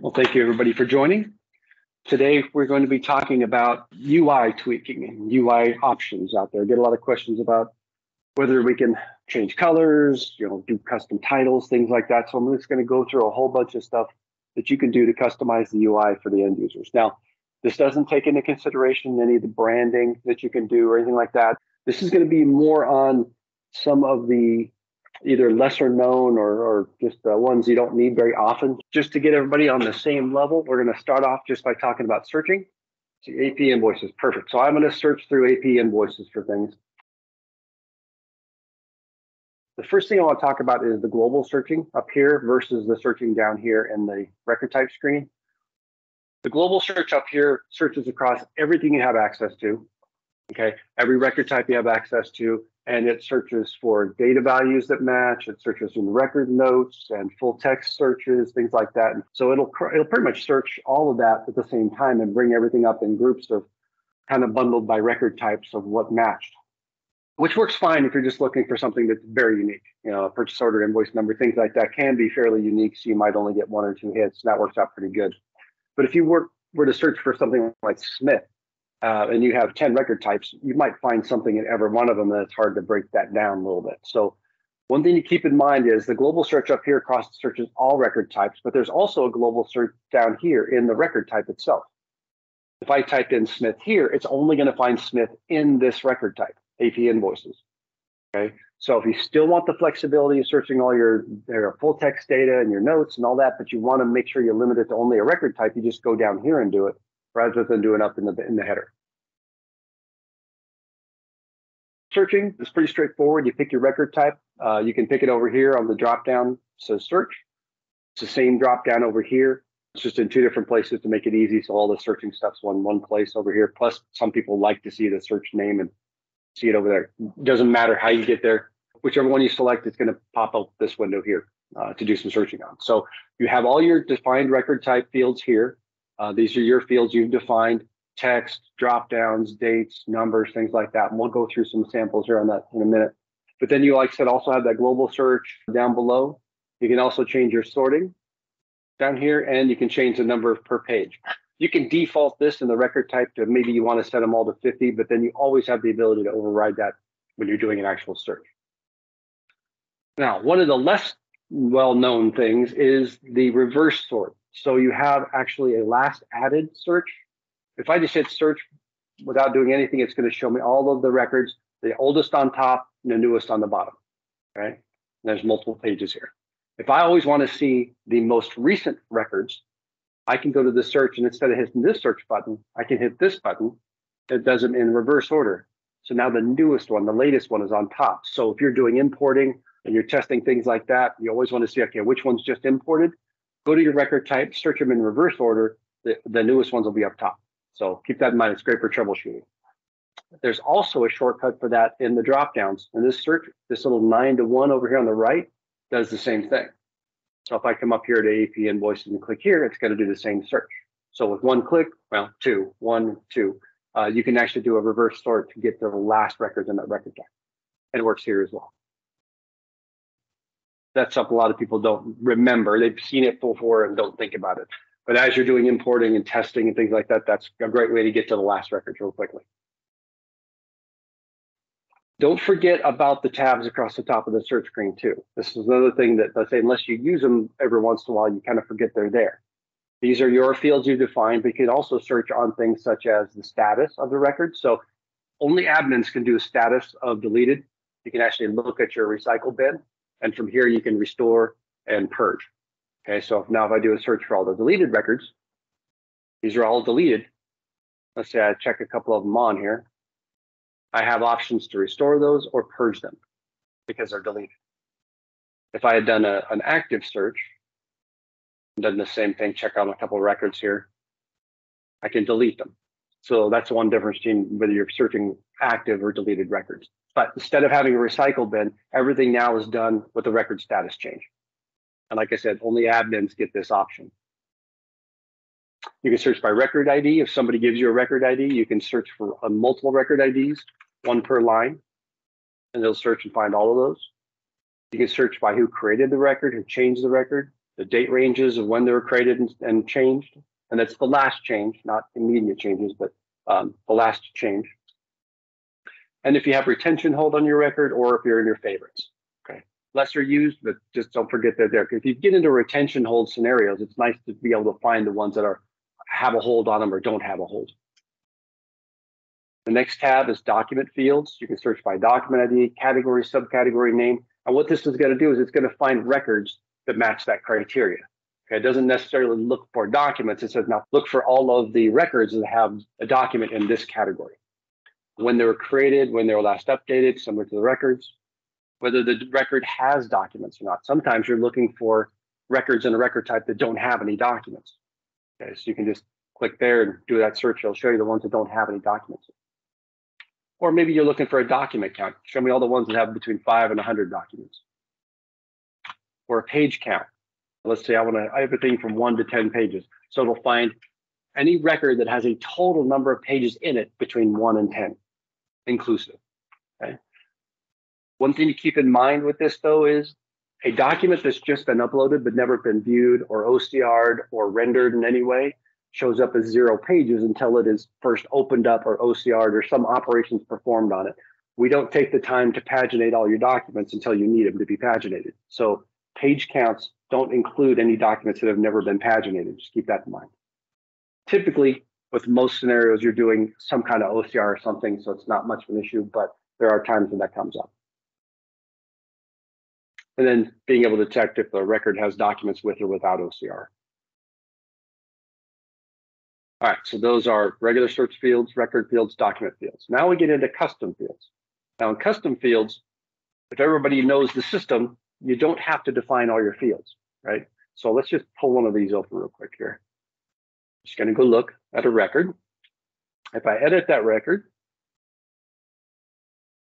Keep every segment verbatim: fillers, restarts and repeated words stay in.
Well, thank you everybody for joining. Today, we're going to be talking about U I tweaking and U I options out there. I get a lot of questions about whether we can change colors, you know, do custom titles, things like that. So I'm just going to go through a whole bunch of stuff that you can do to customize the U I for the end users. Now, this doesn't take into consideration any of the branding that you can do or anything like that. This is going to be more on some of the either lesser known or, or just uh, ones you don't need very often. Just to get everybody on the same level, we're going to start off just by talking about searching. So A P invoices, perfect. So I'm going to search through A P invoices for things. The first thing I want to talk about is the global searching up here versus the searching down here in the record type screen. The global search up here searches across everything you have access to, okay? Every record type you have access to, and it searches for data values that match, it searches in record notes and full text searches, things like that. And so it'll, it'll pretty much search all of that at the same time and bring everything up in groups of kind of bundled by record types of what matched, which works fine if you're just looking for something that's very unique. You know, a purchase order, invoice number, things like that can be fairly unique, so you might only get one or two hits, and that works out pretty good. But if you were, were to search for something like Smith, uh, and you have ten record types, you might find something in every one of them, and it's hard to break that down a little bit. So one thing to keep in mind is the global search up here across searches all record types, but there's also a global search down here in the record type itself. If I typed in Smith here, it's only going to find Smith in this record type, A P invoices. Okay, so if you still want the flexibility of searching all your, your full text data and your notes and all that, but you want to make sure you limit it to only a record type, you just go down here and do it rather than doing up in the, in the header. Searching is pretty straightforward. You pick your record type. Uh, you can pick it over here on the drop down, so search. It's the same drop down over here. It's just in two different places to make it easy. So all the searching stuff's one one place over here. Plus, some people like to see the search name and see it over there. Doesn't matter how you get there. Whichever one you select, it's going to pop up this window here uh, to do some searching on. So you have all your defined record type fields here. Uh, these are your fields you've defined: text, drop downs, dates, numbers, things like that. And we'll go through some samples here on that in a minute. But then you, like I said, also have that global search down below. You can also change your sorting down here, and you can change the number per page. You can default this in the record type to maybe you want to set them all to fifty, but then you always have the ability to override that when you're doing an actual search. Now, one of the less well-known things is the reverse sort. So you have actually a last added search. If I just hit search without doing anything, it's going to show me all of the records, the oldest on top and the newest on the bottom, right? And there's multiple pages here. If I always want to see the most recent records, I can go to the search, and instead of hitting this search button, I can hit this button. It does them in reverse order. So now the newest one, the latest one is on top. So if you're doing importing and you're testing things like that, you always want to see, okay, which one's just imported? Go to your record type, search them in reverse order. The, the newest ones will be up top. So keep that in mind. It's great for troubleshooting. There's also a shortcut for that in the dropdowns. And this search, this little nine to one over here on the right does the same thing. So if I come up here to A P invoices and click here, it's going to do the same search. So with one click, well, two, one, two, uh, you can actually do a reverse sort to get the last records in that record type. And it works here as well. That's something a lot of people don't remember. They've seen it before and don't think about it. But as you're doing importing and testing and things like that, that's a great way to get to the last records real quickly. Don't forget about the tabs across the top of the search screen too. This is another thing that, let's say, unless you use them every once in a while, you kind of forget they're there. These are your fields you defined, but you can also search on things such as the status of the record. So only admins can do a status of deleted. You can actually look at your recycle bin, and from here you can restore and purge. Okay, so if now if I do a search for all the deleted records, these are all deleted. Let's say I check a couple of them on here. I have options to restore those or purge them because they're deleted. If I had done a, an active search, done the same thing, check on a couple of records here, I can delete them. So that's one difference between whether you're searching active or deleted records. But instead of having a recycle bin, everything now is done with the record status change. And like I said, only admins get this option. You can search by record I D. If somebody gives you a record I D, you can search for uh, multiple record I Ds, one per line, and they'll search and find all of those. You can search by who created the record, who changed the record, the date ranges of when they were created and, and changed. And that's the last change, not immediate changes, but um, the last change. And if you have retention hold on your record, or if you're in your favorites. Okay. Lesser used, but just don't forget they're there. If you get into retention hold scenarios, it's nice to be able to find the ones that are have a hold on them or don't have a hold. The next tab is document fields. You can search by document I D, category, subcategory, name. And what this is going to do is it's going to find records that match that criteria. Okay, it doesn't necessarily look for documents. It says now look for all of the records that have a document in this category. When they were created, when they were last updated, similar to the records, whether the record has documents or not. Sometimes you're looking for records in a record type that don't have any documents. Okay, so you can just click there and do that search. It'll show you the ones that don't have any documents. Or maybe you're looking for a document count. Show me all the ones that have between five and one hundred documents. Or a page count. Let's say I want to, I have a thing from one to ten pages. So it'll find any record that has a total number of pages in it between one and ten, inclusive. Okay. One thing to keep in mind with this though is a document that's just been uploaded but never been viewed or O C R'd or rendered in any way shows up as zero pages until it is first opened up or O C R'd or some operations performed on it. We don't take the time to paginate all your documents until you need them to be paginated. So page counts don't include any documents that have never been paginated. Just keep that in mind. Typically, with most scenarios, you're doing some kind of O C R or something, so it's not much of an issue, but there are times when that comes up. And then being able to detect if the record has documents with or without O C R. All right, so those are regular search fields, record fields, document fields. Now we get into custom fields. Now in custom fields, if everybody knows the system, you don't have to define all your fields, right? So let's just pull one of these open real quick here. Just gonna go look at a record. If I edit that record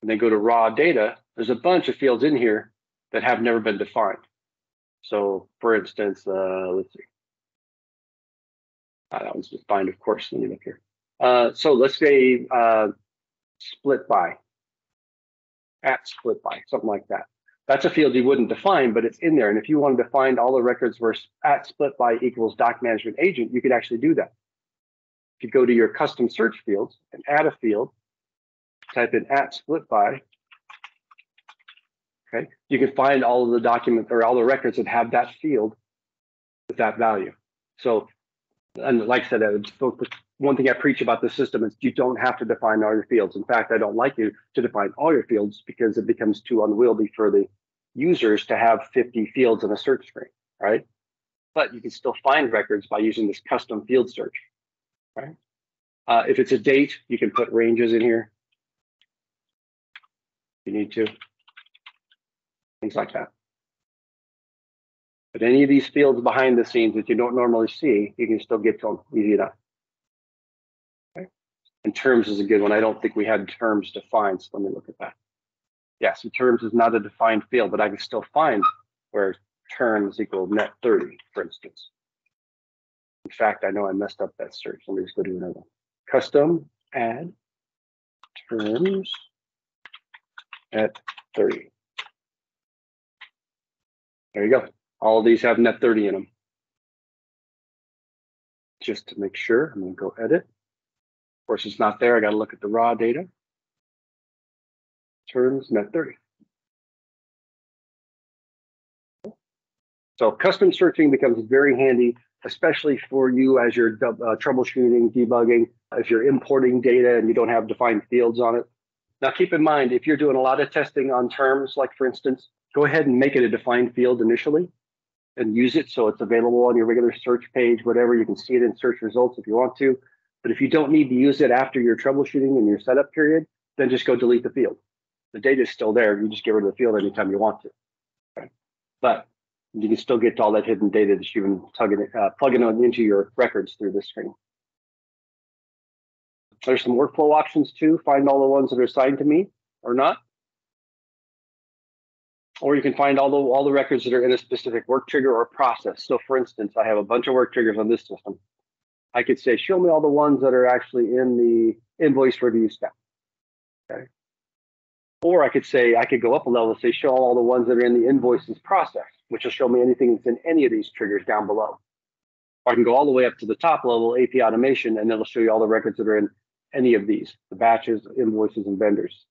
and then go to raw data, there's a bunch of fields in here that have never been defined. So for instance, uh, let's see. Uh, that one's defined, of course. Let me look here. Uh, so let's say uh, split by, at split by, something like that. That's a field you wouldn't define, but it's in there. And if you wanted to find all the records where at split by equals doc management agent, you could actually do that. You could go to your custom search fields and add a field, type in at split by. Okay, you can find all of the documents or all the records that have that field with that value. So. And like I said, one thing I preach about the system is you don't have to define all your fields. In fact, I don't like you to define all your fields because it becomes too unwieldy for the users to have fifty fields in a search screen, right? But you can still find records by using this custom field search, right? Uh, if it's a date, you can put ranges in here if you need to, things like that. But any of these fields behind the scenes that you don't normally see, you can still get to them easy enough. Okay. And terms is a good one. I don't think we had terms defined, so let me look at that. Yeah, so terms is not a defined field, but I can still find where terms equal net thirty, for instance. In fact, I know I messed up that search. Let me just go do another one. Custom add terms at thirty. There you go. All of these have net thirty in them. Just to make sure, I'm gonna go edit. Of course, it's not there. I gotta look at the raw data. Terms net thirty. So custom searching becomes very handy, especially for you as you're uh, troubleshooting, debugging, if you're importing data and you don't have defined fields on it. Now, keep in mind, if you're doing a lot of testing on terms, like for instance, go ahead and make it a defined field initially and use it so it's available on your regular search page, whatever. You can see it in search results if you want to. But if you don't need to use it after your troubleshooting and your setup period, then just go delete the field. The data is still there. You just get rid of the field anytime you want to. Okay. But you can still get to all that hidden data that you've been tugging, uh, plugging on into your records through this screen. There's some workflow options too. Find all the ones that are assigned to me or not. Or you can find all the, all the records that are in a specific work trigger or process. So for instance, I have a bunch of work triggers on this system. I could say, show me all the ones that are actually in the invoice review step, okay? Or I could say, I could go up a level and say, show all the ones that are in the invoices process, which will show me anything that's in any of these triggers down below. Or I can go all the way up to the top level, A P automation, and it'll show you all the records that are in any of these, the batches, invoices, and vendors.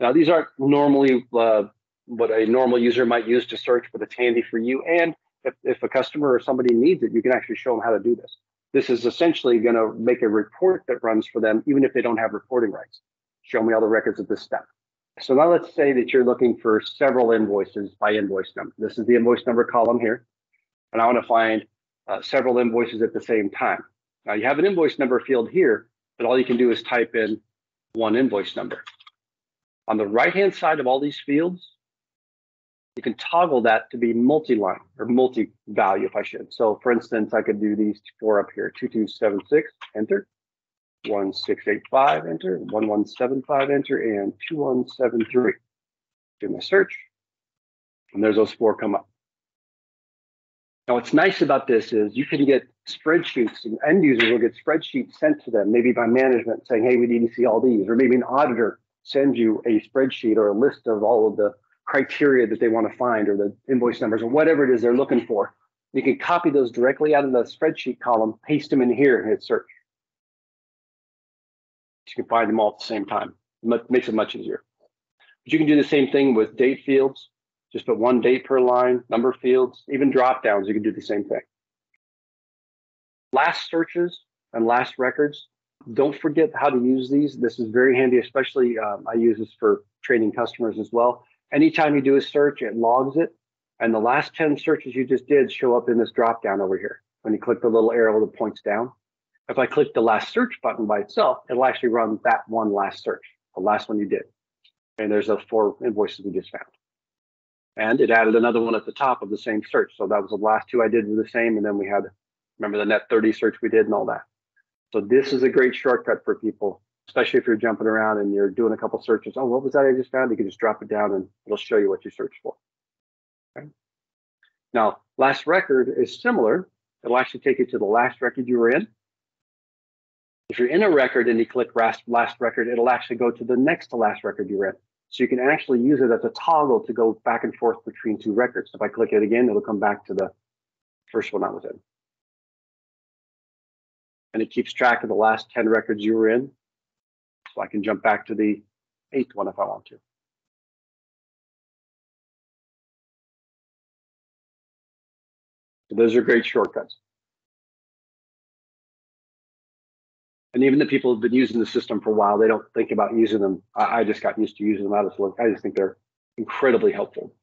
Now, these aren't normally uh, what a normal user might use to search, but it's handy for you. And if, if a customer or somebody needs it, you can actually show them how to do this. This is essentially going to make a report that runs for them, even if they don't have reporting rights. Show me all the records at this step. So now let's say that you're looking for several invoices by invoice number. This is the invoice number column here. And I want to find uh, several invoices at the same time. Now you have an invoice number field here, but all you can do is type in one invoice number. On the right-hand side of all these fields, you can toggle that to be multi-line or multi-value if I should. So for instance, I could do these four up here, two two seven six, enter, one six eight five, enter, one one seven five, enter, and two one seven three. Do my search, and there's those four come up. Now what's nice about this is you can get spreadsheets, and end users will get spreadsheets sent to them, maybe by management saying, hey, we need to see all these, or maybe an auditor sends you a spreadsheet or a list of all of the criteria that they want to find or the invoice numbers or whatever it is they're looking for. You can copy those directly out of the spreadsheet column, paste them in here and hit search. You can find them all at the same time. It makes it much easier. But you can do the same thing with date fields. Just put one date per line, number fields, even drop downs. You can do the same thing. Last searches and last records. Don't forget how to use these. This is very handy, especially um, I use this for training customers as well. Anytime you do a search, it logs it. And the last ten searches you just did show up in this drop down over here. When you click the little arrow that points down. If I click the last search button by itself, it'll actually run that one last search, the last one you did. And there's those four invoices we just found. And it added another one at the top of the same search. So that was the last two I did were the same. And then we had, remember the net thirty search we did and all that. So this is a great shortcut for people, especially if you're jumping around and you're doing a couple searches. Oh, what was that I just found? You can just drop it down and it'll show you what you searched for. Okay. Now, last record is similar. It'll actually take you to the last record you were in. If you're in a record and you click last record, it'll actually go to the next to last record you read. So you can actually use it as a toggle to go back and forth between two records. If I click it again, it'll come back to the first one I was in. And it keeps track of the last ten records you were in. So I can jump back to the eighth one if I want to. So those are great shortcuts. And even the people who've been using the system for a while, they don't think about using them. I, I just got used to using them out of look. I just think they're incredibly helpful.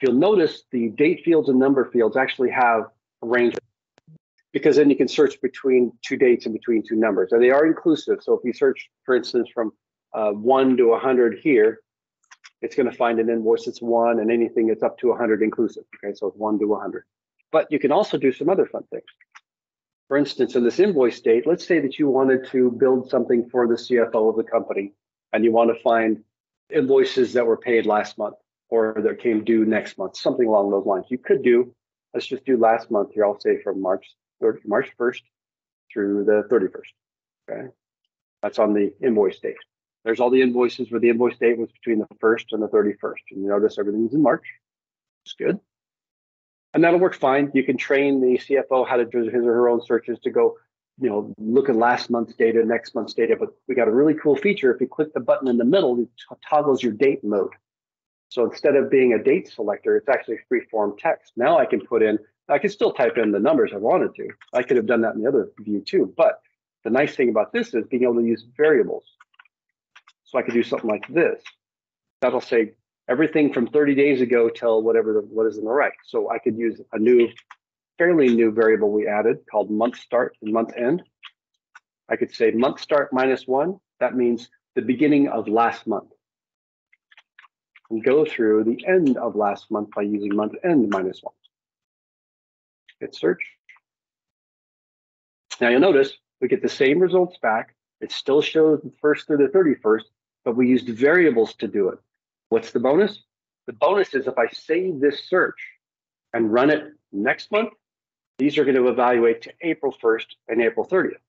If you'll notice, the date fields and number fields actually have a range, because then you can search between two dates and between two numbers. And they are inclusive. So if you search, for instance, from uh, one to one hundred here, it's going to find an invoice that's one and anything that's up to one hundred inclusive. Okay, so it's one to one hundred. But you can also do some other fun things. For instance, in this invoice date, let's say that you wanted to build something for the C F O of the company and you want to find invoices that were paid last month or that came due next month, something along those lines. You could do, let's just do last month here, I'll say from March first through the thirty-first. Okay, that's on the invoice date. There's all the invoices where the invoice date was between the first and the thirty-first. And you notice everything's in March. It's good. And that'll work fine. You can train the C F O how to do his or her own searches to go, you know, look at last month's data, next month's data. But we got a really cool feature. If you click the button in the middle, it toggles your date mode. So instead of being a date selector, it's actually free-form text. Now I can put in, I can still type in the numbers I wanted to. I could have done that in the other view too. But the nice thing about this is being able to use variables. So I could do something like this. That'll say, everything from thirty days ago till whatever the, what is in the right. So I could use a new, fairly new variable we added called month start and month end. I could say month start minus one. That means the beginning of last month. And go through the end of last month by using month end minus one. Hit search. Now you'll notice we get the same results back. It still shows the first through the thirty-first, but we used variables to do it. What's the bonus? The bonus is if I save this search and run it next month, these are going to evaluate to April first and April thirtieth.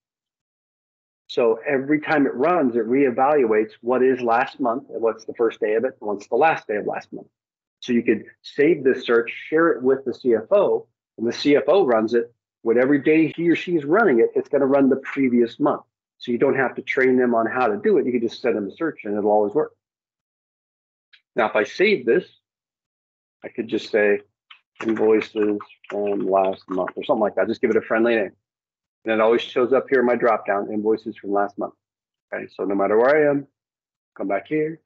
So every time it runs, it reevaluates what is last month and what's the first day of it and what's the last day of last month. So you could save this search, share it with the C F O, and the C F O runs it. Whatever day he or she is running it, it's going to run the previous month. So you don't have to train them on how to do it. You can just send them a search and it'll always work. Now, if I save this, I could just say invoices from last month or something like that. Just give it a friendly name. And it always shows up here in my dropdown, invoices from last month. Okay, so no matter where I am, come back here,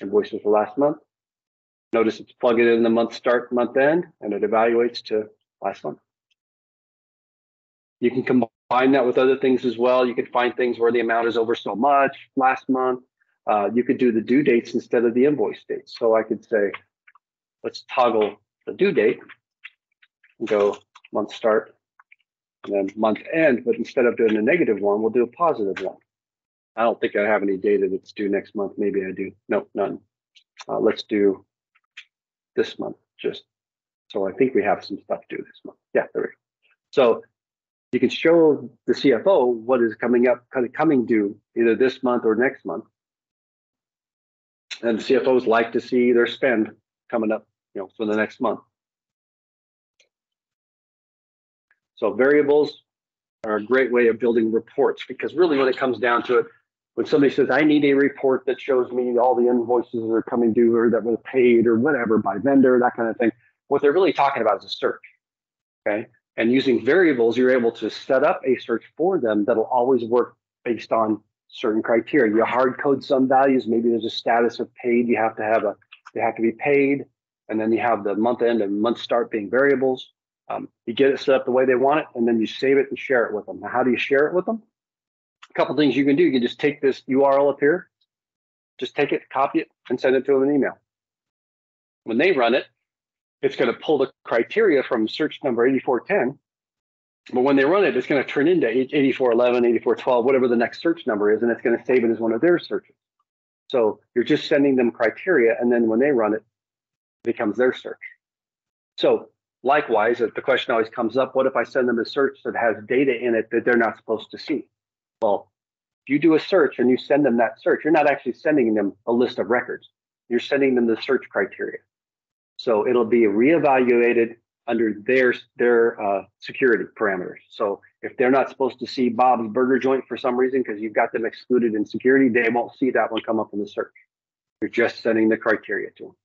invoices for last month. Notice it's plugging in the month start, month end, and it evaluates to last month. You can combine that with other things as well. You can find things where the amount is over so much last month. Uh, you could do the due dates instead of the invoice dates. So I could say, let's toggle the due date and go month start and then month end. But instead of doing a negative one, we'll do a positive one. I don't think I have any data that's due next month. Maybe I do. No, none. Uh, let's do this month just. So I think we have some stuff due this month. Yeah, there we go. So you can show the C F O what is coming up, kind of coming due either this month or next month. And C F Os like to see their spend coming up, you know, for the next month. So variables are a great way of building reports, because really when it comes down to it, when somebody says, I need a report that shows me all the invoices that are coming due or that were paid or whatever by vendor, that kind of thing, what they're really talking about is a search, okay? And using variables, you're able to set up a search for them that'll always work based on certain criteria. You hard code some values. Maybe there's a status of paid. You have to have a, they have to be paid. And then you have the month end and month start being variables. Um, you get it set up the way they want it, and then you save it and share it with them. Now, how do you share it with them? A couple things you can do. You can just take this U R L up here, just take it, copy it, and send it to them in an email. When they run it, it's going to pull the criteria from search number eighty-four ten. But when they run it, it's going to turn into eighty-four eleven, eighty-four twelve, whatever the next search number is, and it's going to save it as one of their searches. So you're just sending them criteria, and then when they run it, it becomes their search. So likewise, the question always comes up, what if I send them a search that has data in it that they're not supposed to see? Well, if you do a search and you send them that search, you're not actually sending them a list of records. You're sending them the search criteria. So it'll be reevaluated under their their uh, security parameters. So if they're not supposed to see Bob's Burger Joint for some reason because you've got them excluded in security, they won't see that one come up in the search. You're just sending the criteria to them.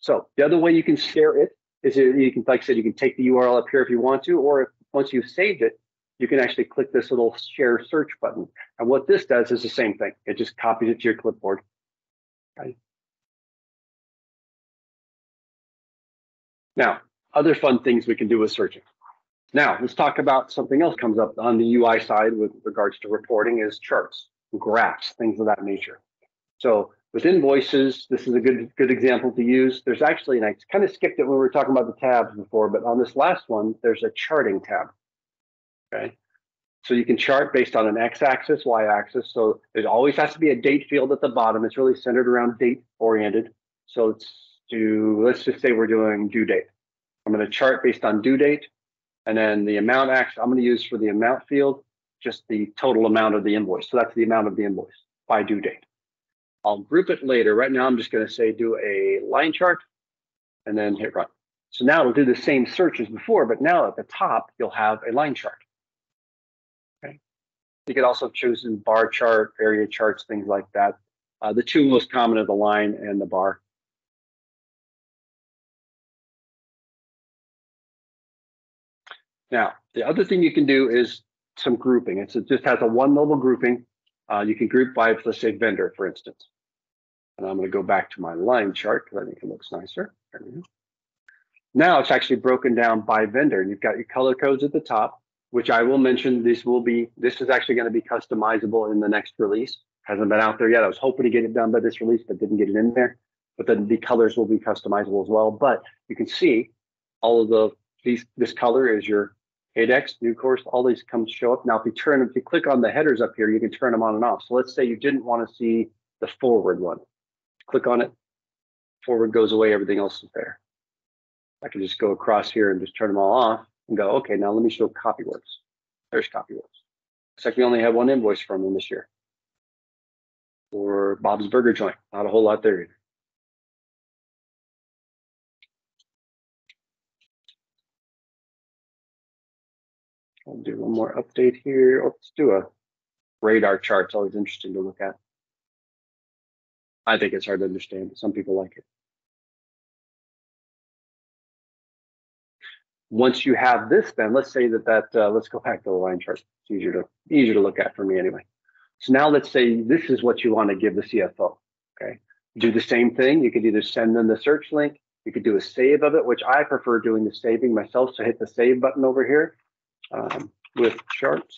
So the other way you can share it is you can, like I said, you can take the U R L up here if you want to, or if, once you've saved it, you can actually click this little share search button. And what this does is the same thing. It just copies it to your clipboard. Right. Now, other fun things we can do with searching. Now, let's talk about something else comes up on the U I side with regards to reporting is charts, graphs, things of that nature. So with invoices, this is a good, good example to use. There's actually, and I kind of skipped it when we were talking about the tabs before, but on this last one, there's a charting tab, okay? So you can chart based on an x-axis, y-axis. So there always has to be a date field at the bottom. It's really centered around date-oriented. So let's do, let's just say we're doing due date. I'm going to chart based on due date, and then the amount. Actually, I'm going to use for the amount field just the total amount of the invoice. So that's the amount of the invoice by due date. I'll group it later. Right now, I'm just going to say do a line chart, and then hit run. So now it'll do the same search as before, but now at the top you'll have a line chart. You could also choose in bar chart, area charts, things like that. Uh, the two most common are the line and the bar. Now, the other thing you can do is some grouping. It's, it just has a one level grouping. Uh, you can group by, let's say, vendor, for instance. And I'm going to go back to my line chart because I think it looks nicer. There we go. Now it's actually broken down by vendor. You've got your color codes at the top, which I will mention, this will be, this is actually going to be customizable in the next release. Hasn't been out there yet. I was hoping to get it done by this release, but didn't get it in there. But then the colors will be customizable as well. But you can see all of the, these, this color is your eight X, new course, all these come show up. Now, if you turn, if you click on the headers up here, you can turn them on and off. So let's say you didn't want to see the forward one. Click on it, forward goes away, everything else is there. I can just go across here and just turn them all off. And go, okay, now let me show copyworks. There's copy rolls. Looks like we only have one invoice from them this year. Or Bob's Burger Joint. Not a whole lot there either. I'll do one more update here. Oh, let's do a radar chart. It's always interesting to look at. I think it's hard to understand. Some people like it. Once you have this, then let's say that that uh, let's go back to the line chart. It's easier to easier to look at for me anyway. So now let's say this is what you want to give the C F O. Okay, do the same thing. You could either send them the search link. You could do a save of it, which I prefer doing the saving myself. So hit the save button over here um, with charts.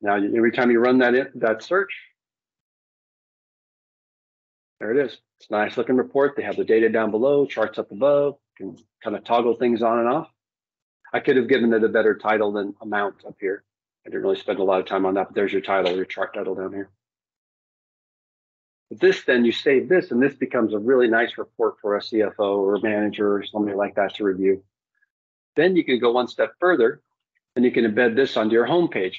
Now every time you run that in, that search, there it is. It's a nice looking report. They have the data down below, charts up above, can kind of toggle things on and off. I could have given it a better title than amount up here. I didn't really spend a lot of time on that, but there's your title, your chart title down here. But this then, you save this, and this becomes a really nice report for a C F O or a manager or somebody like that to review. Then you can go one step further, and you can embed this onto your homepage.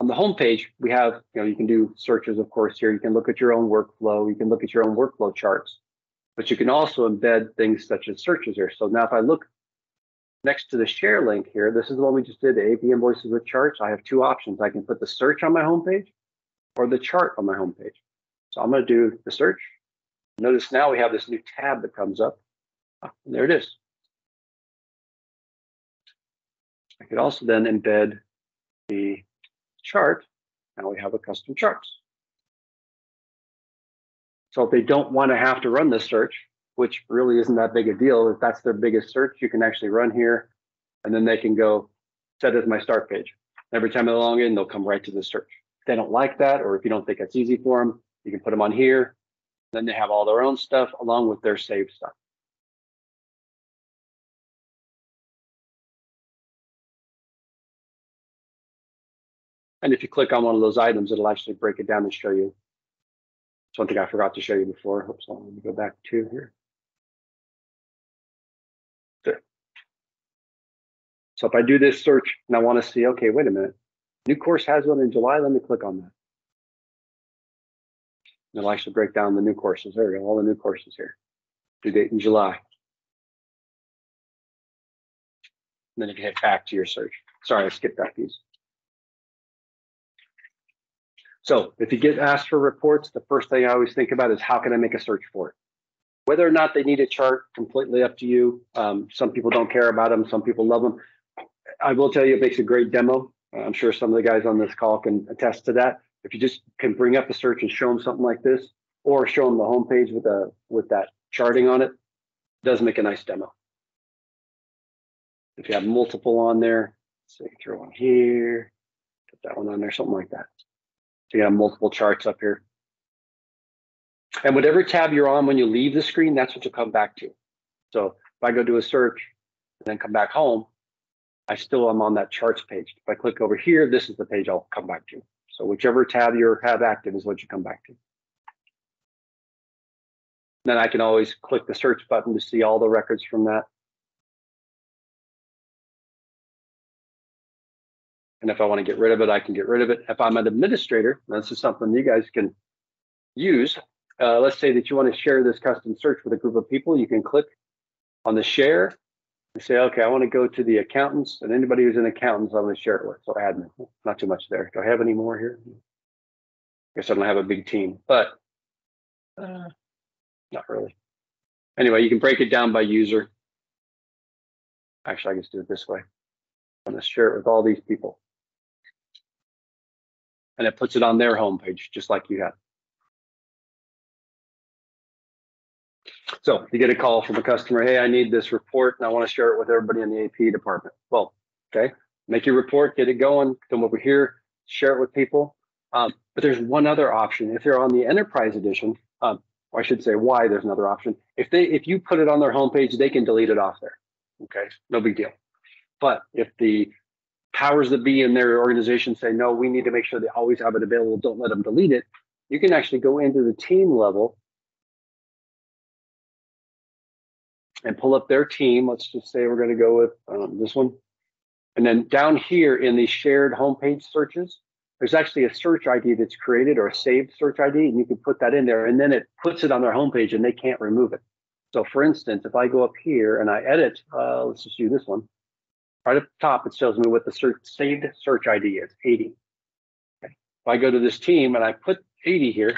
On the homepage, we have, you know, you can do searches, of course, here. You can look at your own workflow. You can look at your own workflow charts, but you can also embed things such as searches here. So now if I look next to the share link here, this is the one we just did, the A P invoices with charts. I have two options. I can put the search on my homepage or the chart on my homepage. So I'm going to do the search. Notice now we have this new tab that comes up. Ah, there it is. I could also then embed the chart. Now we have a custom chart. So if they don't want to have to run this search, which really isn't that big a deal, if that's their biggest search, you can actually run here, and then they can go set as my start page. Every time they log in, they'll come right to the search. If they don't like that, or if you don't think that's easy for them, you can put them on here. Then they have all their own stuff along with their saved stuff. And if you click on one of those items, it'll actually break it down and show you. That's one thing I forgot to show you before. Oops, so let me go back to here. There. So if I do this search and I want to see, okay, wait a minute, new course has one in July. Let me click on that. And it'll actually break down the new courses. There we go, all the new courses here. Due date in July. And then you can hit back to your search. Sorry, I skipped that piece. So if you get asked for reports, the first thing I always think about is how can I make a search for it? Whether or not they need a chart, completely up to you. Um, some people don't care about them. Some people love them. I will tell you, it makes a great demo. I'm sure some of the guys on this call can attest to that. If you just can bring up a search and show them something like this, or show them the homepage with, a, with that charting on it, it does make a nice demo. If you have multiple on there, so you can throw one here, put that one on there, something like that. So you have multiple charts up here. And whatever tab you're on when you leave the screen, that's what you'll come back to. So if I go do a search and then come back home, I still am on that charts page. If I click over here, this is the page I'll come back to. So whichever tab you have active is what you come back to. Then I can always click the search button to see all the records from that. And if I want to get rid of it, I can get rid of it. If I'm an administrator, and this is something you guys can use. Uh, let's say that you want to share this custom search with a group of people. You can click on the share and say, okay, I want to go to the accountants and anybody who's an accountant, I'm going to share it with. So admin, not too much there. Do I have any more here? I guess I don't have a big team, but uh, not really. Anyway, you can break it down by user. Actually, I can just do it this way. I'm going to share it with all these people. And it puts it on their homepage, just like you had. So you get a call from a customer, hey, I need this report and I want to share it with everybody in the A P department. Well, okay, make your report, get it going, come over here, share it with people. Um, but there's one other option. If you're on the enterprise edition, um, or I should say why there's another option. If they, if you put it on their homepage, they can delete it off there. Okay, no big deal. But if the powers that be in their organization say, no, we need to make sure they always have it available, don't let them delete it, you can actually go into the team level and pull up their team. Let's just say we're going to go with um, this one. And then down here in the shared homepage searches, there's actually a search I D that's created, or a saved search I D, and you can put that in there, and then it puts it on their homepage and they can't remove it. So for instance, if I go up here and I edit, uh, let's just do this one. Right up top, it tells me what the search, saved search I D is, eighty. Okay. If I go to this team and I put eighty here,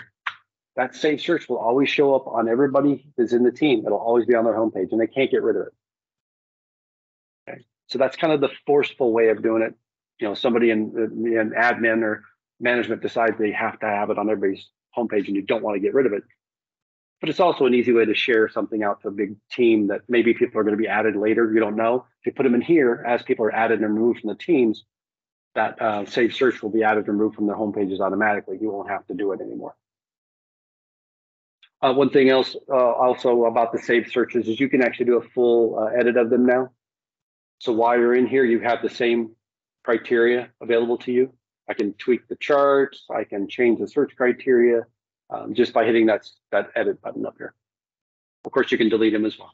that saved search will always show up on everybody that's in the team. It'll always be on their homepage, and they can't get rid of it. Okay. So that's kind of the forceful way of doing it. You know, somebody in an admin or management decides they have to have it on everybody's homepage, and you don't want to get rid of it. But it's also an easy way to share something out to a big team that maybe people are going to be added later. You don't know. If you put them in here, as people are added and removed from the teams, that uh, saved search will be added and removed from their homepages automatically. You won't have to do it anymore. Uh, one thing else uh, also about the saved searches is you can actually do a full uh, edit of them now. So while you're in here, you have the same criteria available to you. I can tweak the charts. I can change the search criteria. Um, just by hitting that, that edit button up here. Of course, you can delete them as well.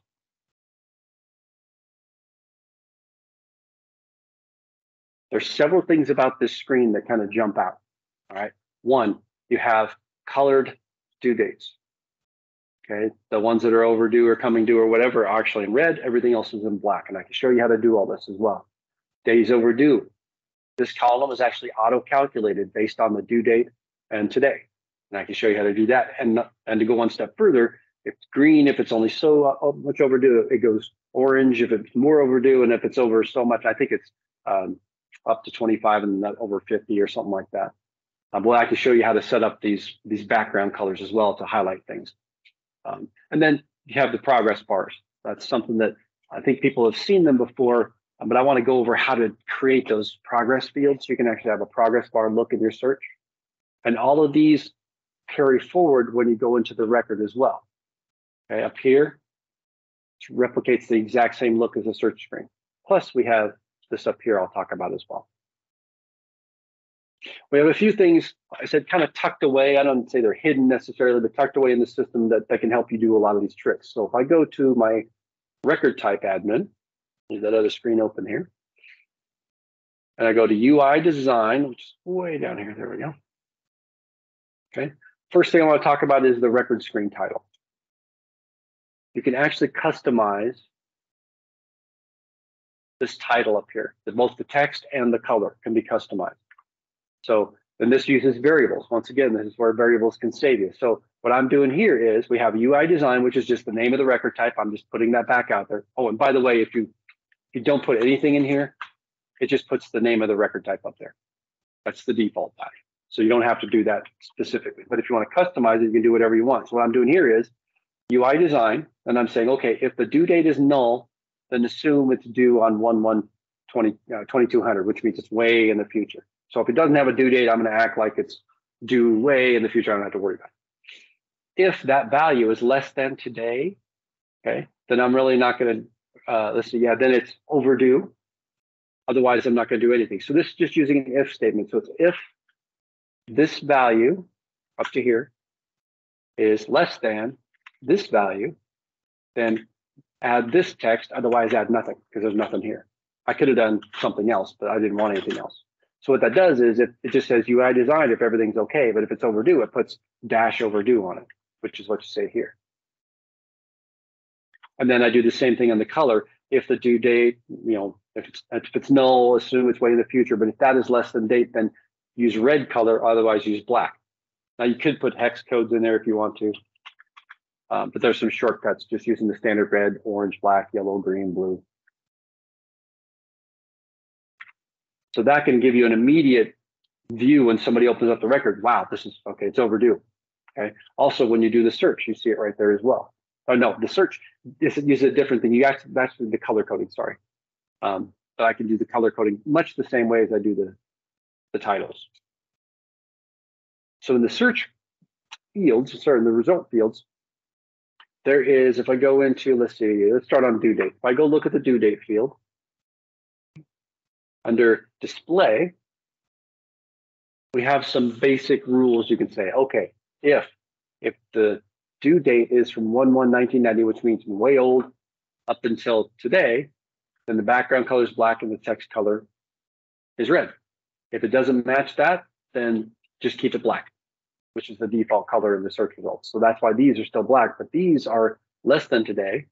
There's several things about this screen that kind of jump out, all right? One, you have colored due dates, okay? The ones that are overdue or coming due or whatever are actually in red, everything else is in black, and I can show you how to do all this as well. Days overdue. This column is actually auto-calculated based on the due date and today. And I can show you how to do that. And, and to go one step further, it's green if it's only so uh, much overdue. It goes orange if it's more overdue. And if it's over so much, I think it's um, up to twenty-five and not over fifty or something like that. Um, well, I can show you how to set up these, these background colors as well to highlight things. Um, and then you have the progress bars. That's something that I think people have seen them before, but I want to go over how to create those progress fields. So you can actually have a progress bar look in your search. And all of these carry forward when you go into the record as well. Okay, up here, it replicates the exact same look as the search screen. Plus, we have this up here I'll talk about as well. We have a few things, I said, kind of tucked away. I don't say they're hidden necessarily, but tucked away in the system that, that can help you do a lot of these tricks. So if I go to my record type admin, leave that other screen open here, and I go to U I design, which is way down here. There we go. Okay. First thing I want to talk about is the record screen title. You can actually customize this title up here. Both the text and the color can be customized. So, and this uses variables. Once again, this is where variables can save you. So what I'm doing here is we have U I design, which is just the name of the record type. I'm just putting that back out there. Oh, and by the way, if you, if you don't put anything in here, it just puts the name of the record type up there. That's the default value. So you don't have to do that specifically, but if you want to customize it, you can do whatever you want. So what I'm doing here is U I design, and I'm saying, okay, if the due date is null, then assume it's due on one one twenty-two hundred, which means it's way in the future. So if it doesn't have a due date, I'm going to act like it's due way in the future. I don't have to worry about it. If that value is less than today, okay, then I'm really not going to, uh, let's see, yeah, then it's overdue. Otherwise, I'm not going to do anything. So this is just using an if statement. So it's if this value up to here is less than this value, then add this text, otherwise add nothing, because there's nothing here. I could have done something else, but I didn't want anything else. So what that does is it, it just says U I design if everything's okay, but if it's overdue, it puts dash overdue on it, which is what you say here. And then I do the same thing on the color. If the due date, you know, if it's, if it's null, assume it's way in the future, but if that is less than date, then use red color, otherwise use black. Now you could put hex codes in there if you want to, um, but there's some shortcuts just using the standard red, orange, black, yellow, green, blue. So that can give you an immediate view when somebody opens up the record. Wow, this is, okay, it's overdue, okay? Also, when you do the search, you see it right there as well. Oh no, the search is a different thing. You actually, that's the color coding, sorry. Um, but I can do the color coding much the same way as I do the The titles. So in the search fields, sorry, in the result fields, there is, if I go into, let's see, let's start on due date. If I go look at the due date field, under display, we have some basic rules you can say, okay, if, if the due date is from one one nineteen ninety, which means way old, up until today, then the background color is black and the text color is red. If it doesn't match that, then just keep it black, which is the default color in the search results. So that's why these are still black, but these are less than today.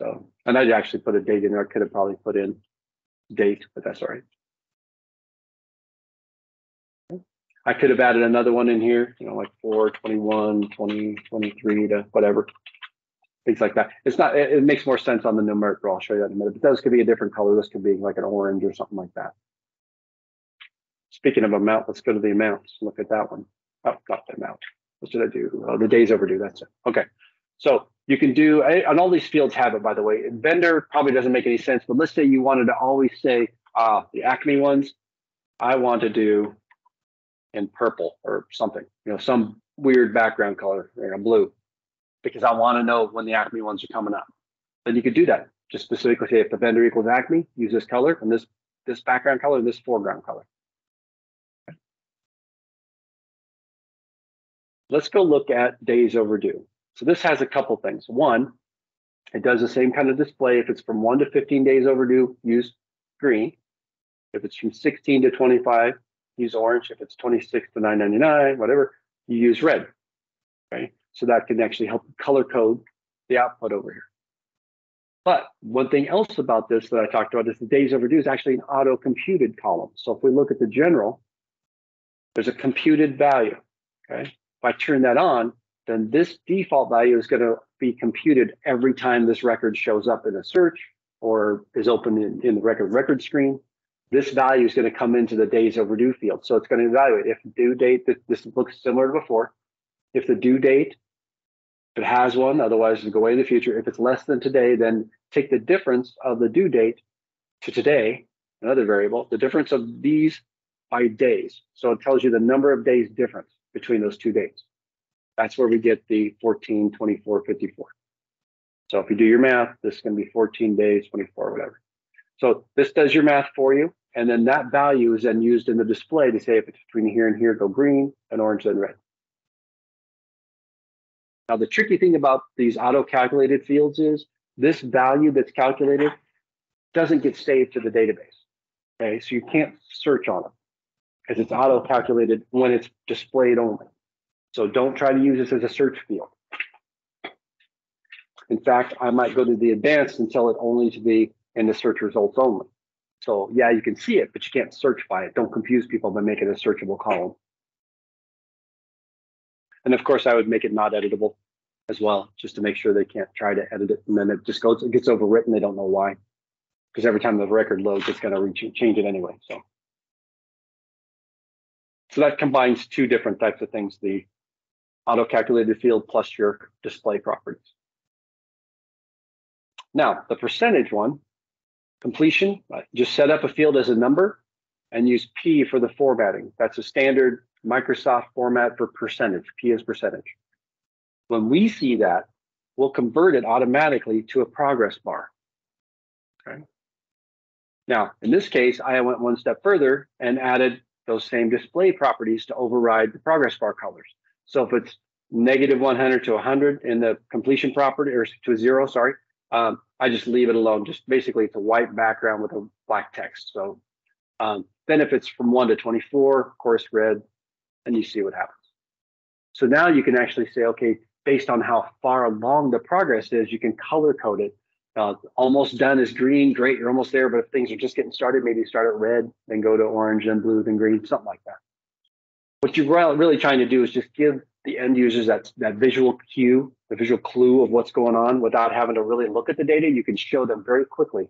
So, and I'd actually put a date in there. I could have probably put in date, but that's all right. I could have added another one in here, you know, like four, twenty-one, twenty, twenty-three to whatever, things like that. It's not, it, it makes more sense on the numerical. I'll show you that in a minute, but those could be a different color. This could be like an orange or something like that. Speaking of amount, let's go to the amounts. Look at that one. Oh, not the amount. What should I do? Oh, the days overdue. That's it. Okay. So you can do, and all these fields have it, by the way. Vendor probably doesn't make any sense, but let's say you wanted to always say, ah, uh, the Acme ones, I want to do in purple or something, you know, some weird background color, you know, blue, because I want to know when the Acme ones are coming up. Then you could do that. Just specifically say, if the vendor equals Acme, use this color and this, this background color, and this foreground color. Okay. Let's go look at days overdue. So this has a couple things. One, it does the same kind of display. If it's from one to fifteen days overdue, use green. If it's from sixteen to twenty-five, use orange. If it's twenty-six to nine ninety-nine, whatever, you use red. Okay, so that can actually help color code the output over here. But one thing else about this that I talked about is the days overdue is actually an auto-computed column. So if we look at the general, there's a computed value. Okay, if I turn that on, then this default value is going to be computed every time this record shows up in a search or is open in, in the record record screen. This value is going to come into the days overdue field. So it's going to evaluate if due date, this, this looks similar to before. If the due date, if it has one, otherwise it'll go away in the future. If it's less than today, then take the difference of the due date to today, another variable, the difference of these by days. So it tells you the number of days difference between those two dates. That's where we get the fourteen, twenty-four, fifty-four. So if you do your math, this is going to be fourteen days, twenty-four, whatever. So this does your math for you. And then that value is then used in the display to say if it's between here and here, go green, and orange, then red. Now, the tricky thing about these auto-calculated fields is this value that's calculated doesn't get saved to the database. Okay, so you can't search on it because it's auto-calculated when it's displayed only. So don't try to use this as a search field. In fact, I might go to the advanced and tell it only to be in the search results only. So yeah, you can see it, but you can't search by it. Don't confuse people by making a searchable column. And of course, I would make it not editable as well, just to make sure they can't try to edit it. And then it just goes, it gets overwritten. They don't know why, because every time the record loads, it's going to change it anyway. So. so that combines two different types of things, the auto-calculated field plus your display properties. Now, the percentage one, completion, just set up a field as a number and use P for the formatting. That's a standard Microsoft format for percentage. P is percentage. When we see that, we'll convert it automatically to a progress bar. Okay. Now, in this case, I went one step further and added those same display properties to override the progress bar colors. So if it's negative one hundred to one hundred in the completion property, or to a zero, sorry, um, I just leave it alone. Just basically it's a white background with a black text. So um, then if it's from one to twenty-four, of course, red, and you see what happens. So now you can actually say, okay, based on how far along the progress is, you can color code it. Uh, almost done is green, great, you're almost there, but if things are just getting started, maybe start at red, then go to orange, then blue, then green, something like that. What you're really trying to do is just give the end users that, that visual cue, the visual clue of what's going on without having to really look at the data. You can show them very quickly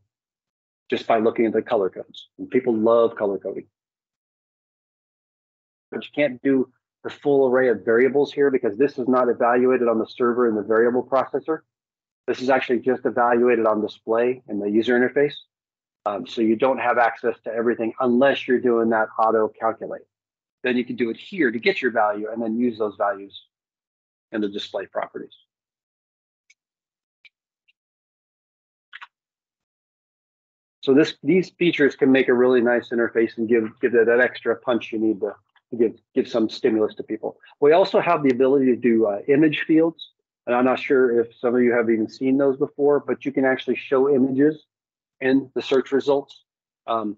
just by looking at the color codes. And people love color coding. But you can't do the full array of variables here because this is not evaluated on the server in the variable processor. This is actually just evaluated on display in the user interface. Um, so you don't have access to everything unless you're doing that auto calculate. Then you can do it here to get your value and then use those values in the display properties. So this, these features can make a really nice interface and give, give it that extra punch you need to, to give, give some stimulus to people. We also have the ability to do uh, image fields. and I'm not sure if some of you have even seen those before, but you can actually show images in the search results. Um,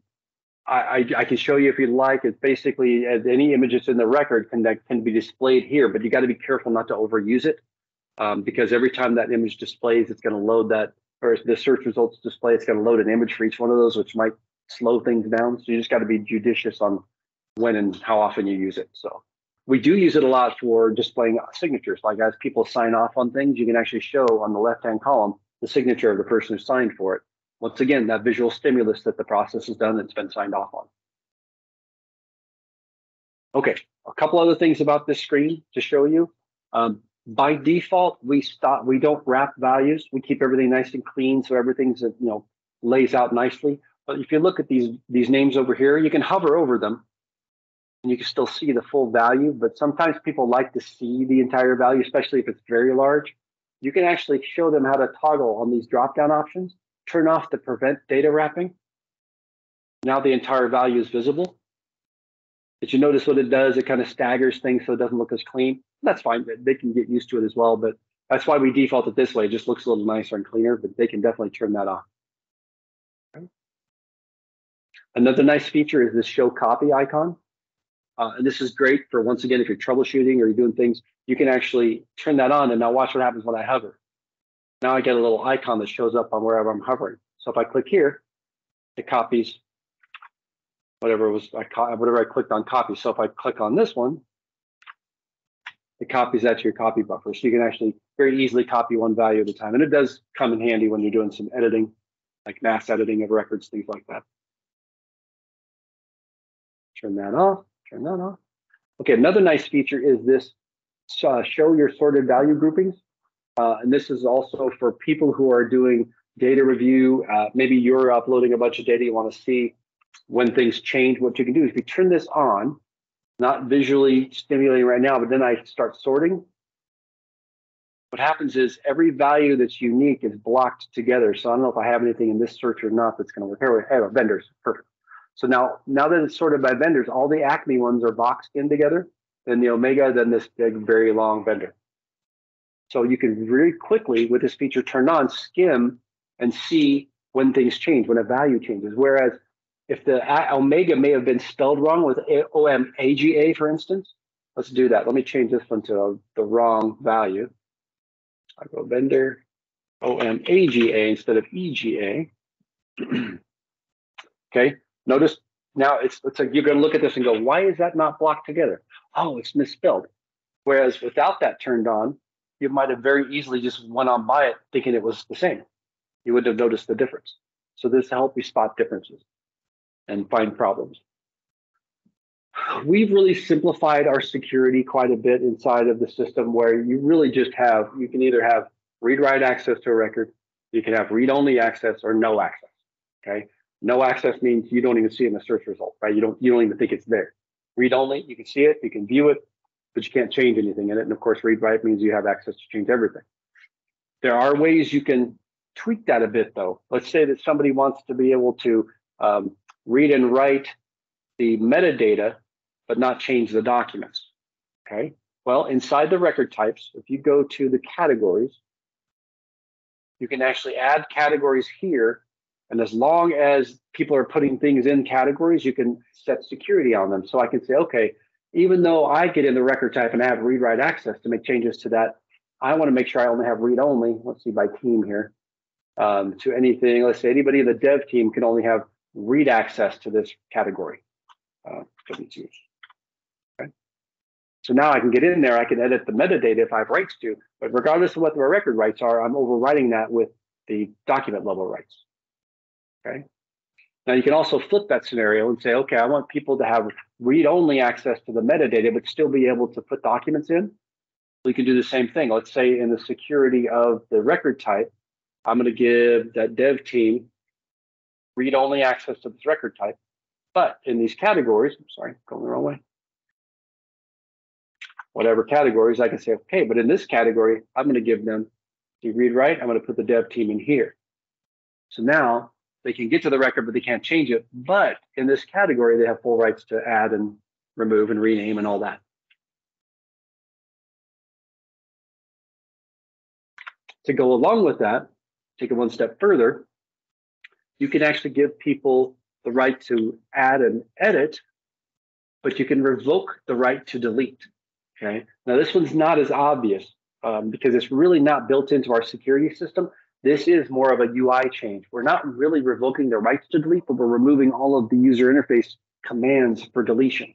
I, I, I can show you if you'd like. It's basically as any image that's in the record can, that can be displayed here, but you got to be careful not to overuse it, um, because every time that image displays, it's going to load that, or the search results display, it's going to load an image for each one of those, which might slow things down. So you just got to be judicious on when and how often you use it. So we do use it a lot for displaying signatures. Like as people sign off on things, you can actually show on the left-hand column the signature of the person who signed for it. Once again, that visual stimulus that the process has done, that's been signed off on. Okay, a couple other things about this screen to show you. Um, by default, we stop. We don't wrap values. We keep everything nice and clean, so everything's you know lays out nicely. But if you look at these these names over here, you can hover over them, and you can still see the full value. But sometimes people like to see the entire value, especially if it's very large. You can actually show them how to toggle on these drop-down options. Turn off the prevent data wrapping. Now the entire value is visible. But you notice what it does, it kind of staggers things so it doesn't look as clean. That's fine, they can get used to it as well, but that's why we default it this way. It just looks a little nicer and cleaner, but they can definitely turn that off. Okay. Another nice feature is this show copy icon. Uh, and this is great for, once again, if you're troubleshooting or you're doing things, you can actually turn that on and now watch what happens when I hover. Now I get a little icon that shows up on wherever I'm hovering. So if I click here, it copies whatever was I whatever I clicked on copy. So if I click on this one, it copies that to your copy buffer. So you can actually very easily copy one value at a time. And it does come in handy when you're doing some editing, like mass editing of records, things like that. Turn that off, turn that off. Okay, another nice feature is this uh, show your sorted value groupings. Uh, and this is also for people who are doing data review. Uh, maybe you're uploading a bunch of data, you want to see when things change. What you can do is if you turn this on, not visually stimulating right now, but then I start sorting. What happens is every value that's unique is blocked together. So I don't know if I have anything in this search or not that's going to work. Here we have vendors. Perfect. So now, now that it's sorted by vendors, all the Acme ones are boxed in together, then the Omega, then this big, very long vendor. So you can very quickly, with this feature turned on, skim and see when things change, when a value changes. Whereas if the Omega may have been spelled wrong with O M A G A, for instance, let's do that. Let me change this one to the wrong value. I go vendor O M A G A instead of E G A. Okay, notice now it's, it's like you're going to look at this and go, why is that not blocked together? Oh, it's misspelled. Whereas without that turned on, you might have very easily just went on by it thinking it was the same. You wouldn't have noticed the difference. So this helps you spot differences and find problems. We've really simplified our security quite a bit inside of the system where you really just have, you can either have read-write access to a record, you can have read-only access or no access, okay? No access means you don't even see it in the search result, right? You don't, you don't even think it's there. Read-only, you can see it, you can view it, but you can't change anything in it. And of course, read write means you have access to change everything. There are ways you can tweak that a bit though. Let's say that somebody wants to be able to um, read and write the metadata, but not change the documents, okay? Well, inside the record types, if you go to the categories, you can actually add categories here. And as long as people are putting things in categories, you can set security on them. So I can say, okay, even though I get in the record type and I have read-write access to make changes to that, I want to make sure I only have read-only. Let's see by team here. Um, to anything, let's say anybody in the dev team can only have read access to this category. Uh, okay. So now I can get in there. I can edit the metadata if I have rights to, but regardless of what the record rights are, I'm overriding that with the document level rights. Okay. Now you can also flip that scenario and say, okay, I want people to have read-only access to the metadata, but still be able to put documents in. We can do the same thing. Let's say in the security of the record type, I'm going to give that dev team read-only access to this record type. But in these categories, I'm sorry, going the wrong way. Whatever categories, I can say, okay, but in this category, I'm going to give them the read-write. I'm going to put the dev team in here. So now, they can get to the record, but they can't change it. But in this category, they have full rights to add and remove and rename and all that. To go along with that, take it one step further, you can actually give people the right to add and edit, but you can revoke the right to delete. Okay. Now, this one's not as obvious um, because it's really not built into our security system. This is more of a U I change. We're not really revoking the rights to delete, but we're removing all of the user interface commands for deletion.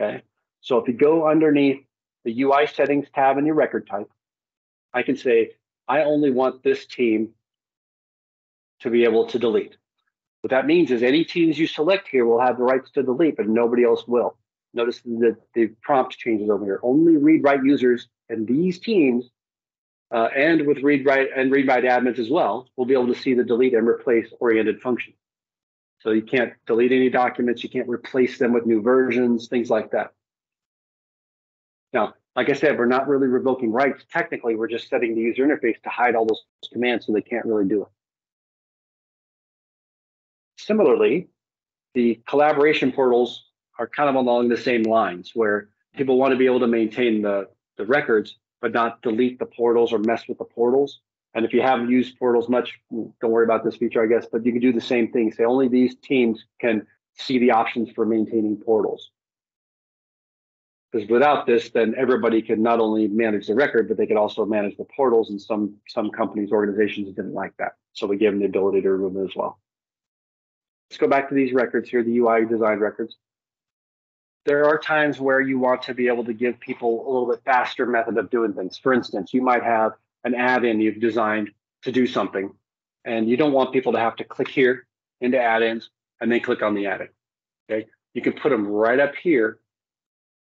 Okay. So if you go underneath the U I settings tab in your record type, I can say, I only want this team to be able to delete. What that means is any teams you select here will have the rights to delete, but nobody else will. Notice that the prompt changes over here. Only read-write users and these teams, uh, and with read-write and read-write admins as well, will be able to see the delete and replace oriented function. So you can't delete any documents, you can't replace them with new versions, things like that. Now, like I said, we're not really revoking rights. Technically, we're just setting the user interface to hide all those commands so they can't really do it. Similarly, the collaboration portals are kind of along the same lines, where people want to be able to maintain the, the records, but not delete the portals or mess with the portals. And if you haven't used portals much, don't worry about this feature, I guess, but you can do the same thing. Say only these teams can see the options for maintaining portals. Because without this, then everybody could not only manage the record, but they could also manage the portals, and some, some companies, organizations didn't like that. So we gave them the ability to remove it as well. Let's go back to these records here, the U I design records. There are times where you want to be able to give people a little bit faster method of doing things. For instance, you might have an add-in you've designed to do something, and you don't want people to have to click here into add-ins and then click on the add-in. Okay, you can put them right up here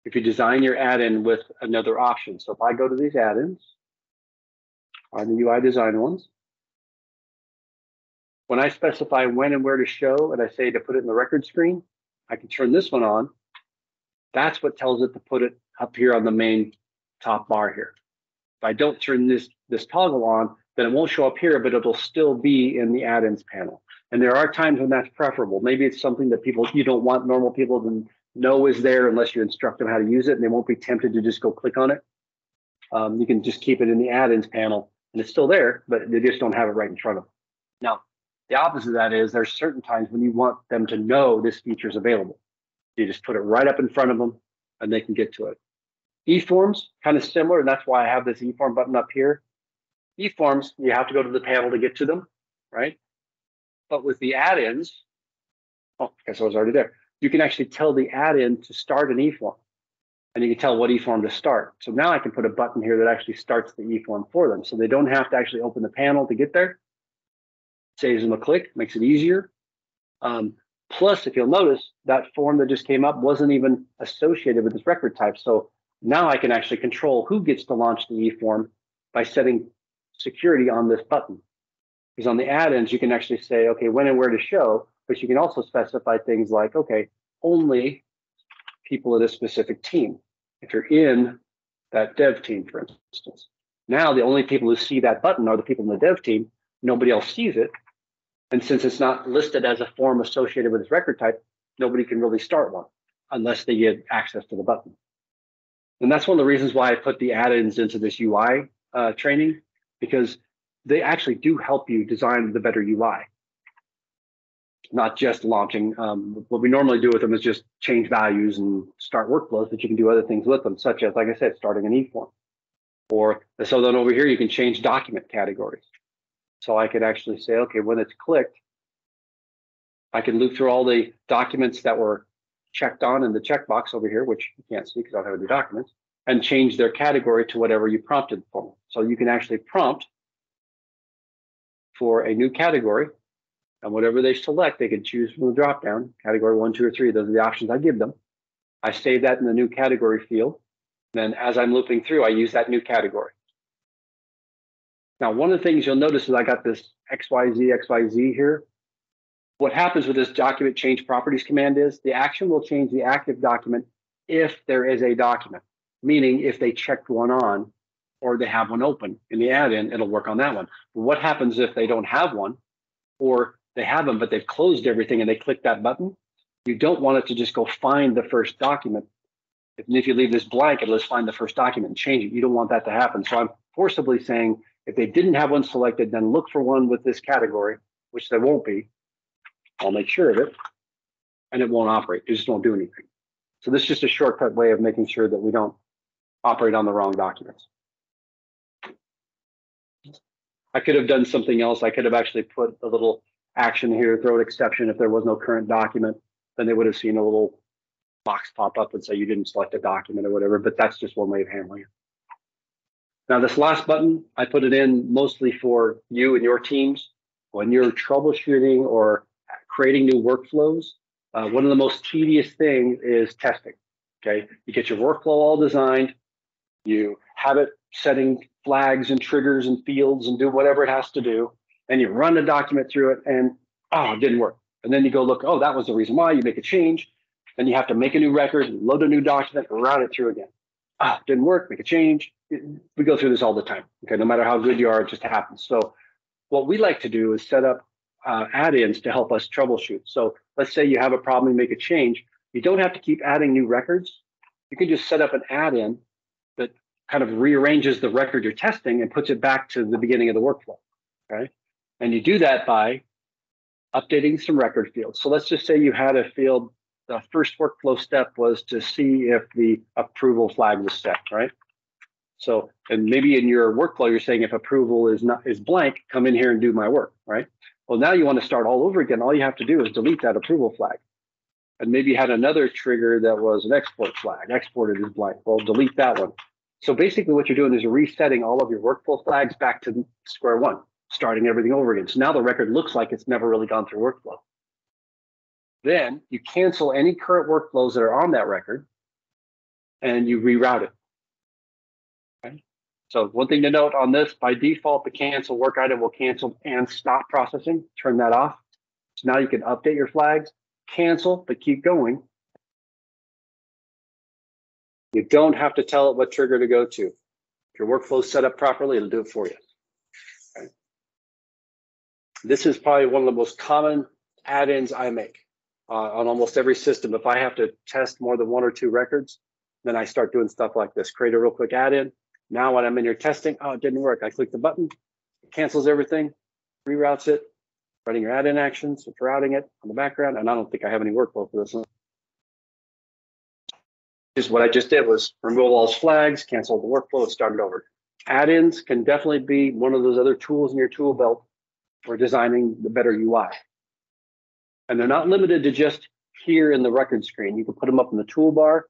if you design your add-in with another option. So if I go to these add-ins on the U I design ones, when I specify when and where to show, and I say to put it in the record screen, I can turn this one on. That's what tells it to put it up here on the main top bar here. If I don't turn this, this toggle on, then it won't show up here, but it'll still be in the add-ins panel. And there are times when that's preferable. Maybe it's something that people, you don't want normal people to know is there unless you instruct them how to use it, and they won't be tempted to just go click on it. Um, you can just keep it in the add-ins panel, and it's still there, but they just don't have it right in front of them. Now, the opposite of that is there's certain times when you want them to know this feature is available. You just put it right up in front of them, and they can get to it. eForms, kind of similar, and that's why I have this eForm button up here. eForms, you have to go to the panel to get to them, right? But with the add-ins, oh, I guess I was already there. You can actually tell the add-in to start an eForm, and you can tell what eForm to start. So now I can put a button here that actually starts the eForm for them, so they don't have to actually open the panel to get there. Saves them a click, makes it easier. Um, plus, if you'll notice, that form that just came up wasn't even associated with this record type. So now I can actually control who gets to launch the eForm by setting security on this button. Because on the add-ins, you can actually say, okay, when and where to show, but you can also specify things like, okay, only people of this specific team. If you're in that dev team, for instance. Now the only people who see that button are the people in the dev team. Nobody else sees it. And since it's not listed as a form associated with this record type, nobody can really start one unless they get access to the button. And that's one of the reasons why I put the add-ins into this U I uh, training, because they actually do help you design the better U I, not just launching. Um, what we normally do with them is just change values and start workflows, but you can do other things with them, such as, like I said, starting an eForm. Or so then over here, you can change document categories. So I could actually say, okay, when it's clicked, I can loop through all the documents that were checked on in the checkbox over here, which you can't see because I don't have any documents, and change their category to whatever you prompted for them. So you can actually prompt for a new category, and whatever they select, they can choose from the dropdown, category one, two, or three. Those are the options I give them. I save that in the new category field. Then as I'm looping through, I use that new category. Now, one of the things you'll notice is I got this X Y Z, X Y Z here. What happens with this document change properties command is the action will change the active document if there is a document, meaning if they checked one on or they have one open in the add-in, it'll work on that one. But what happens if they don't have one, or they have them, but they've closed everything and they click that button? You don't want it to just go find the first document. If, if you leave this blank, it'll just find the first document and change it. You don't want that to happen. So I'm forcibly saying, If they didn't have one selected, then look for one with this category, which there won't be. I'll make sure of it, and it won't operate. It just won't do anything. So this is just a shortcut way of making sure that we don't operate on the wrong documents. I could have done something else. I could have actually put a little action here, throw an exception. If there was no current document, then they would have seen a little box pop up and say you didn't select a document or whatever, but that's just one way of handling it. Now, this last button, I put it in mostly for you and your teams. When you're troubleshooting or creating new workflows, uh, one of the most tedious things is testing, okay? You get your workflow all designed, you have it setting flags and triggers and fields and do whatever it has to do, and you run the document through it and, oh, it didn't work. And then you go look, oh, that was the reason why. You make a change, then you have to make a new record, load a new document, and route it through again. Ah, oh, didn't work, make a change. We go through this all the time, okay? No matter how good you are, it just happens. So what we like to do is set up uh, add-ins to help us troubleshoot. So let's say you have a problem, you make a change. You don't have to keep adding new records. You can just set up an add-in that kind of rearranges the record you're testing and puts it back to the beginning of the workflow, okay? And you do that by updating some record fields. So let's just say you had a field. The first workflow step was to see if the approval flag was set, right? So, and maybe in your workflow, you're saying if approval is not is blank, come in here and do my work, right? Well, now you want to start all over again. All you have to do is delete that approval flag. And maybe you had another trigger that was an export flag. Exported is blank. Well, delete that one. So basically what you're doing is you're resetting all of your workflow flags back to square one, starting everything over again. So now the record looks like it's never really gone through workflow. Then you cancel any current workflows that are on that record and you reroute it. Okay? So one thing to note on this, by default, the cancel work item will cancel and stop processing. Turn that off. So now you can update your flags, cancel, but keep going. You don't have to tell it what trigger to go to. If your workflow is set up properly, it'll do it for you. Okay? This is probably one of the most common add-ins I make. Uh, on almost every system, if I have to test more than one or two records, then I start doing stuff like this. Create a real quick add-in. Now when I'm in here testing, oh, it didn't work. I click the button, it cancels everything, reroutes it, running your add-in actions, it's routing it on the background, and I don't think I have any workflow for this one. Just what I just did was remove all those flags, cancel the workflow, and start it over. Add-ins can definitely be one of those other tools in your tool belt for designing the better U I. And they're not limited to just here in the record screen. You can put them up in the toolbar.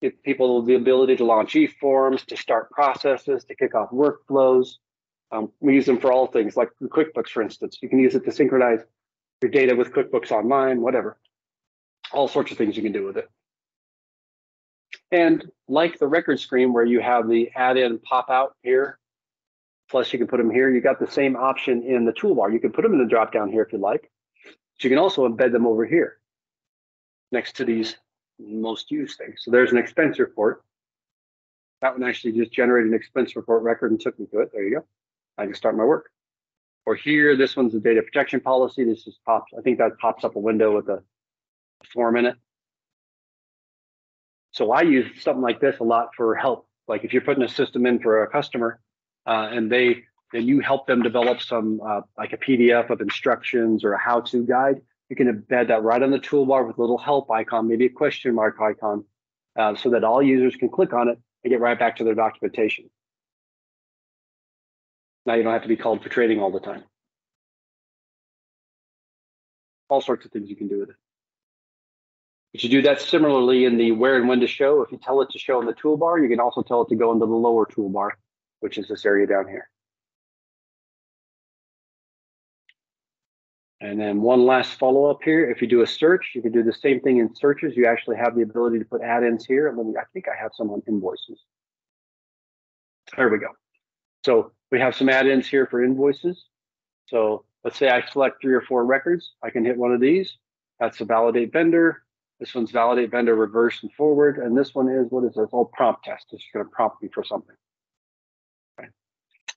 Give people the ability to launch e-forms, to start processes, to kick off workflows. Um, we use them for all things, like QuickBooks, for instance. You can use it to synchronize your data with QuickBooks Online, whatever. All sorts of things you can do with it. And like the record screen where you have the add-in pop-out here, plus you can put them here, you got the same option in the toolbar. You can put them in the drop-down here if you like. But you can also embed them over here next to these most used things. So there's an expense report. That one actually just generated an expense report record and took me to it. There you go. I can start my work. Or here, this one's the data protection policy. This just pops. I think that pops up a window with a form in it. So I use something like this a lot for help. Like if you're putting a system in for a customer uh, and they and you help them develop some, uh, like a P D F of instructions or a how-to guide, you can embed that right on the toolbar with a little help icon, maybe a question mark icon, uh, so that all users can click on it and get right back to their documentation. Now you don't have to be called for training all the time. All sorts of things you can do with it. But you do that similarly in the where and when to show. If you tell it to show in the toolbar, you can also tell it to go into the lower toolbar, which is this area down here. And then one last follow-up here. If you do a search, you can do the same thing in searches. You actually have the ability to put add-ins here. And let me, I think I have some on invoices. There we go. So we have some add-ins here for invoices. So let's say I select three or four records. I can hit one of these. That's a validate vendor. This one's validate vendor reverse and forward. And this one is, what is this? Oh, prompt test. It's going to prompt me for something. Okay.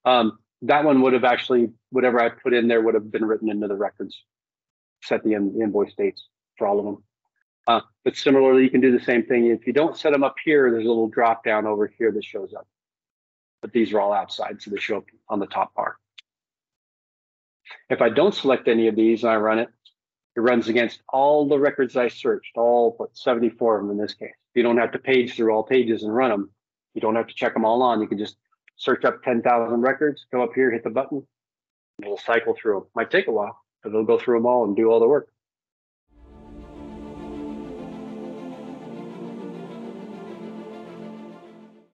Um, That one would have actually, whatever I put in there would have been written into the records, set the invoice dates for all of them. Uh, but similarly, you can do the same thing. If you don't set them up here, there's a little drop down over here that shows up. but these are all outside, so they show up on the top bar. If I don't select any of these and I run it, it runs against all the records I searched, all but seventy-four of them in this case. You don't have to page through all pages and run them. You don't have to check them all on. You can just search up ten thousand records, come up here, hit the button, and it'll cycle through them. Might take a while, but it'll go through them all and do all the work.